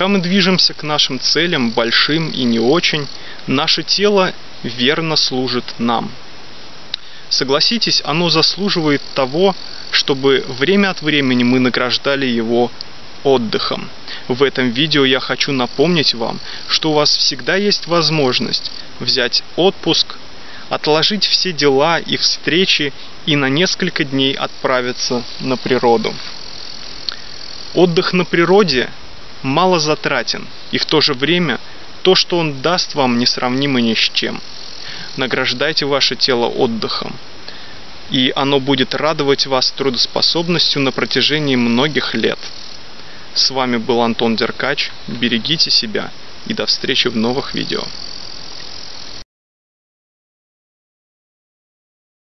Пока мы движемся к нашим целям, большим и не очень, наше тело верно служит нам. Согласитесь, оно заслуживает того, чтобы время от времени мы награждали его отдыхом. В этом видео я хочу напомнить вам, что у вас всегда есть возможность взять отпуск, отложить все дела и встречи и на несколько дней отправиться на природу. Отдых на природе мало затратен, и в то же время то, что он даст вам, несравнимо ни с чем. Награждайте ваше тело отдыхом, и оно будет радовать вас трудоспособностью на протяжении многих лет. С вами был Антон Деркач, берегите себя и до встречи в новых видео.